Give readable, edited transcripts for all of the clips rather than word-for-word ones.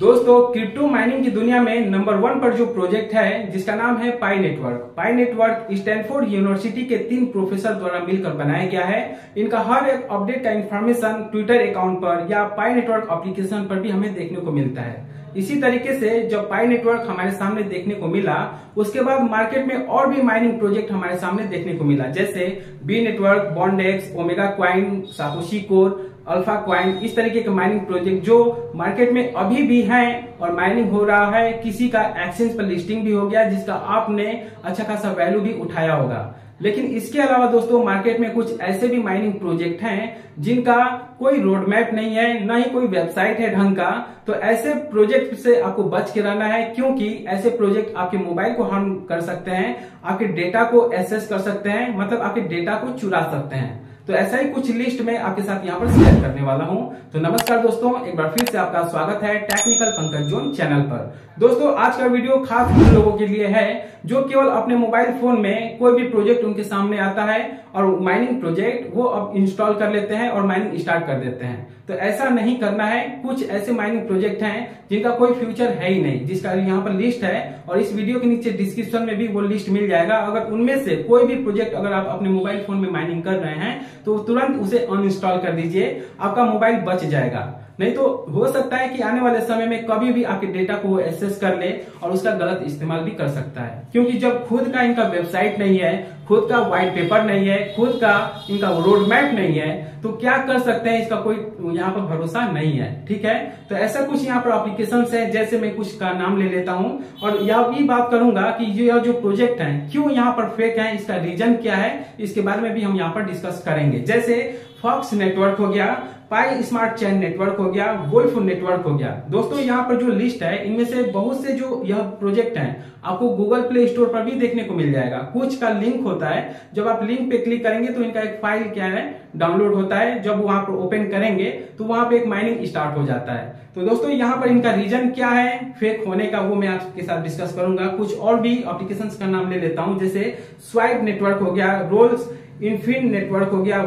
दोस्तों crypto mining की दुनिया में नंबर 1 पर जो प्रोजेक्ट है जिसका नाम है Pi network. Pi network Stanford university के 3 प्रोफेसर द्वारा मिलकर बनाया गया है। इनका हर एक अपडेट का इंफॉर्मेशन ट्विटर अकाउंट पर या पाई नेटवर्क एप्लीकेशन पर भी हमें देखने को मिलता है। इसी तरीके से जब पाई नेटवर्क हमारे सामने देखने को मिला उसके बाद मार्केट में और भी माइनिंग प्रोजेक्ट हमारे सामने देखने को मिला, जैसे Bee network, Bondex, Omega coin, Satoshi core, Alpha coin, इस तरीके के माइनिंग प्रोजेक्ट जो मार्केट में अभी भी हैं और माइनिंग हो रहा है। किसी का एक्सचेंज पर लिस्टिंग भी हो गया जिसका आपने अच्छा खासा वैल्यू भी उठाया होगा। लेकिन इसके अलावा दोस्तों मार्केट में कुछ ऐसे भी माइनिंग प्रोजेक्ट हैं जिनका कोई रोड मैप नहीं है, ना ही कोई वेबसाइट है ढंग का। तो ऐसे प्रोजेक्ट से आपको बच के रहना है क्योंकि ऐसे प्रोजेक्ट आपके मोबाइल को हार्म कर सकते हैं, आपके डेटा को एक्सेस कर सकते हैं, मतलब आपके डेटा को चुरा सकते हैं। तो ऐसा ही कुछ लिस्ट में आपके साथ यहाँ पर शेयर करने वाला हूँ। तो नमस्कार दोस्तों, एक बार फिर से आपका स्वागत है टेक्निकल पंकज जोन चैनल पर। दोस्तों आज का वीडियो खास उन लोगों के लिए है जो केवल अपने मोबाइल फोन में कोई भी प्रोजेक्ट उनके सामने आता है और माइनिंग प्रोजेक्ट वो अब इंस्टॉल कर लेते हैं और माइनिंग स्टार्ट कर देते हैं। तो ऐसा नहीं करना है। कुछ ऐसे माइनिंग प्रोजेक्ट हैं जिनका कोई फ्यूचर है ही नहीं, जिसका यहाँ पर लिस्ट है और इस वीडियो के नीचे डिस्क्रिप्शन में भी वो लिस्ट मिल जाएगा। अगर उनमें से कोई भी प्रोजेक्ट अगर आप अपने मोबाइल फोन में माइनिंग कर रहे हैं तो तुरंत उसे अनइंस्टॉल कर दीजिए, आपका मोबाइल बच जाएगा। नहीं तो हो सकता है कि आने वाले समय में कभी भी आपके डेटा को वो एक्सेस कर ले और उसका गलत इस्तेमाल भी कर सकता है, क्योंकि जब खुद का इनका वेबसाइट नहीं है, खुद का व्हाइट पेपर नहीं है, खुद का इनका रोड मैप नहीं है तो क्या कर सकते हैं, इसका कोई यहाँ पर भरोसा नहीं है। ठीक है, तो ऐसा कुछ यहाँ पर एप्लीकेशन है, जैसे मैं कुछ का नाम ले लेता हूँ और यह भी बात करूंगा कि यह जो प्रोजेक्ट है क्यों यहाँ पर फेक है, इसका रीजन क्या है, इसके बारे में भी हम यहाँ पर डिस्कस करेंगे। जैसे फॉक्स नेटवर्क हो गया, पाई स्मार्ट चैन नेटवर्क हो गया, वोल्फ नेटवर्क हो गया। दोस्तों यहाँ पर जो लिस्ट है इनमें से बहुत से जो यह प्रोजेक्ट हैं आपको गूगल प्ले स्टोर पर भी देखने को मिल जाएगा। कुछ का लिंक होता है, जब आप लिंक पे क्लिक करेंगे तो इनका एक फाइल क्या है डाउनलोड होता है, जब वहां पर ओपन करेंगे तो वहां पर एक माइनिंग स्टार्ट हो जाता है। तो दोस्तों यहाँ पर इनका रीजन क्या है फेक होने का वो मैं आपके साथ डिस्कस करूंगा। कुछ और भी एप्लीकेशन का नाम ले लेता हूँ, जैसे स्वाइप नेटवर्क हो गया, रोल्स इन्फिन नेटवर्क हो गया,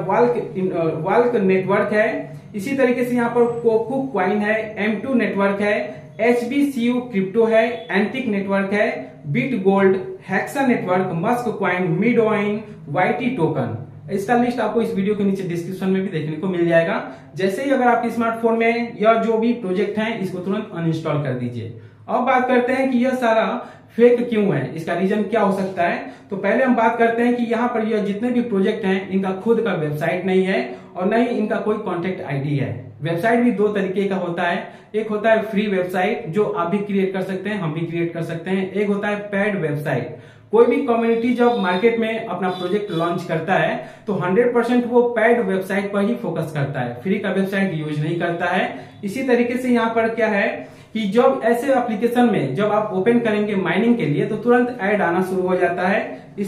वॉल्क नेटवर्क है, इसी तरीके से यहाँ पर कोकू क्वाइन है, M2 नेटवर्क है, HBCU क्रिप्टो है, एंटिक नेटवर्क है, bit gold, hexa network, Musk coin, मिडोइन, YT टोकन। इसका लिस्ट आपको इस वीडियो के नीचे डिस्क्रिप्शन में भी देखने को मिल जाएगा। जैसे ही अगर आपके स्मार्टफोन में यह जो भी प्रोजेक्ट है इसको तुरंत अनइंस्टॉल कर दीजिए। अब बात करते हैं कि यह सारा फेक क्यों है, इसका रीजन क्या हो सकता है। तो पहले हम बात करते हैं कि यहाँ पर यह जितने भी प्रोजेक्ट हैं इनका खुद का वेबसाइट नहीं है और न ही इनका कोई कॉन्टेक्ट आईडी है। वेबसाइट भी 2 तरीके का होता है, एक होता है फ्री वेबसाइट जो आप भी क्रिएट कर सकते हैं, हम भी क्रिएट कर सकते हैं, एक होता है पेड वेबसाइट। कोई भी कम्युनिटी जब मार्केट में अपना प्रोजेक्ट लॉन्च करता है तो 100% वो पेड वेबसाइट पर ही फोकस करता है, फ्री का वेबसाइट यूज नहीं करता है। इसी तरीके से यहाँ पर क्या है कि जब ऐसे एप्लीकेशन में जब आप ओपन करेंगे माइनिंग के लिए तो तुरंत ऐड आना शुरू हो जाता है।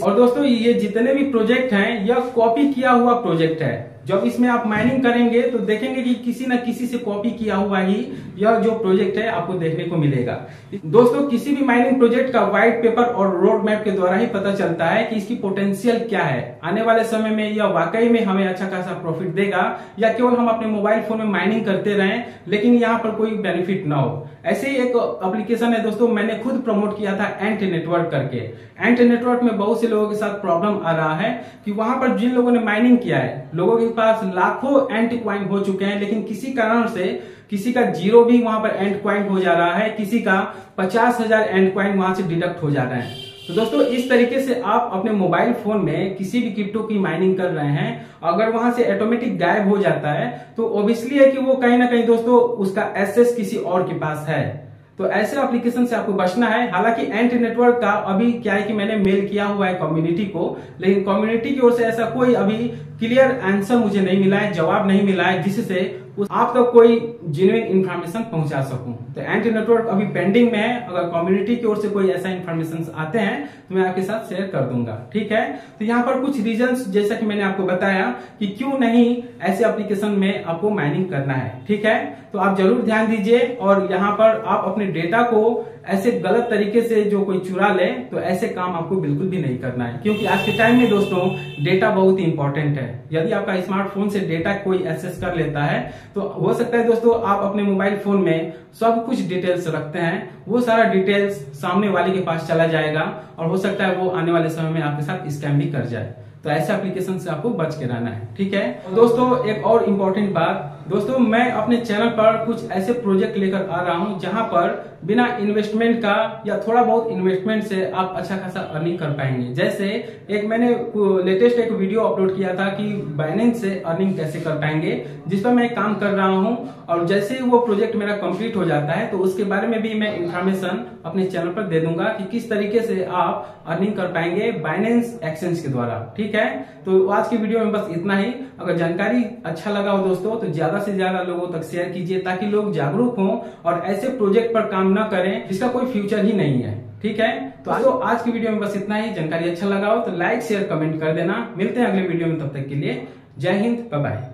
और दोस्तों ये जितने भी प्रोजेक्ट हैं यह कॉपी किया हुआ प्रोजेक्ट है। जब इसमें आप माइनिंग करेंगे तो देखेंगे कि किसी न किसी से कॉपी किया हुआ ही यह जो प्रोजेक्ट है आपको देखने को मिलेगा। दोस्तों किसी भी माइनिंग प्रोजेक्ट का व्हाइट पेपर और रोड मैप के द्वारा ही पता चलता है कि इसकी पोटेंशियल क्या है, आने वाले समय में यह वाकई में हमें अच्छा खासा प्रॉफिट देगा या केवल हम अपने मोबाइल फोन में माइनिंग करते रहें लेकिन यहाँ पर कोई बेनिफिट ना हो। ऐसे ही एक एप्लीकेशन है दोस्तों, मैंने खुद प्रमोट किया था, एंट नेटवर्क करके। एंट नेटवर्क में बहुत से लोगों के साथ प्रॉब्लम आ रहा है कि वहां पर जिन लोगों ने माइनिंग किया है लोगों के पास लाखों एंट क्वाइन हो चुके हैं लेकिन किसी कारण से किसी का 0 भी वहां पर एंट क्वाइन हो जा रहा है, किसी का 50,000 एंट क्वाइन वहां से डिडक्ट हो जा रहे हैं। तो दोस्तों इस तरीके से आप अपने मोबाइल फोन में किसी भी क्रिप्टो की माइनिंग कर रहे हैं अगर वहां से ऑटोमेटिक गायब हो जाता है तो ऑब्वियसली है कि वो कहीं ना कहीं दोस्तों उसका एक्सेस किसी और के पास है। तो ऐसे एप्लीकेशन से आपको बचना है। हालांकि एंट नेटवर्क का अभी क्या है कि मैंने मेल किया हुआ है कम्युनिटी को, लेकिन कम्युनिटी की ओर से ऐसा कोई अभी क्लियर आंसर मुझे नहीं मिला है, जवाब नहीं मिला है जिससे आप तक कोई जेन्युइन इन्फॉर्मेशन पहुंचा सकूं। तो एंटी नेटवर्क अभी पेंडिंग में है, अगर कम्युनिटी की ओर से कोई ऐसा इन्फॉर्मेशन आते हैं तो मैं आपके साथ शेयर कर दूंगा। ठीक है, तो यहाँ पर कुछ रीजंस जैसा कि मैंने आपको बताया कि क्यों नहीं ऐसे एप्लीकेशन में आपको माइनिंग करना है। ठीक है, तो आप जरूर ध्यान दीजिए और यहाँ पर आप अपने डेटा को ऐसे गलत तरीके से जो कोई चुरा ले तो ऐसे काम आपको बिल्कुल भी नहीं करना है, क्योंकि आज के टाइम में दोस्तों डेटा बहुत ही इंपॉर्टेंट है। यदि आपका स्मार्टफोन से डेटा कोई एक्सेस कर लेता है तो हो सकता है दोस्तों आप अपने मोबाइल फोन में सब कुछ डिटेल्स रखते हैं, वो सारा डिटेल्स सामने वाले के पास चला जाएगा और हो सकता है वो आने वाले समय में आपके साथ स्कैम भी कर जाए। तो ऐसे एप्लीकेशन से आपको बच के रहना है, ठीक है। तो दोस्तों एक और इम्पोर्टेंट बात, दोस्तों मैं अपने चैनल पर कुछ ऐसे प्रोजेक्ट लेकर आ रहा हूँ जहाँ पर बिना इन्वेस्टमेंट का या थोड़ा बहुत इन्वेस्टमेंट से आप अच्छा खासा अर्निंग कर पाएंगे। जैसे एक मैंने लेटेस्ट एक वीडियो अपलोड किया था कि बाइनेंस से अर्निंग कैसे कर पाएंगे, जिस पर मैं काम कर रहा हूँ और जैसे ही वो प्रोजेक्ट मेरा कंप्लीट हो जाता है तो उसके बारे में भी मैं इंफॉर्मेशन अपने चैनल पर दे दूंगा कि किस तरीके से आप अर्निंग कर पाएंगे बाइनेंस एक्सचेंज के द्वारा, ठीक है। तो आज की वीडियो में बस इतना ही। अगर जानकारी अच्छा लगा हो दोस्तों तो ज्यादा से ज्यादा लोगों तक शेयर कीजिए ताकि लोग जागरूक हों और ऐसे प्रोजेक्ट पर काम ना करें जिसका कोई फ्यूचर ही नहीं है, ठीक है। तो आज की वीडियो में बस इतना ही। जानकारी अच्छा लगा हो तो लाइक शेयर कमेंट कर देना। मिलते हैं अगले वीडियो में, तब तक के लिए जय हिंद, बाय बाय।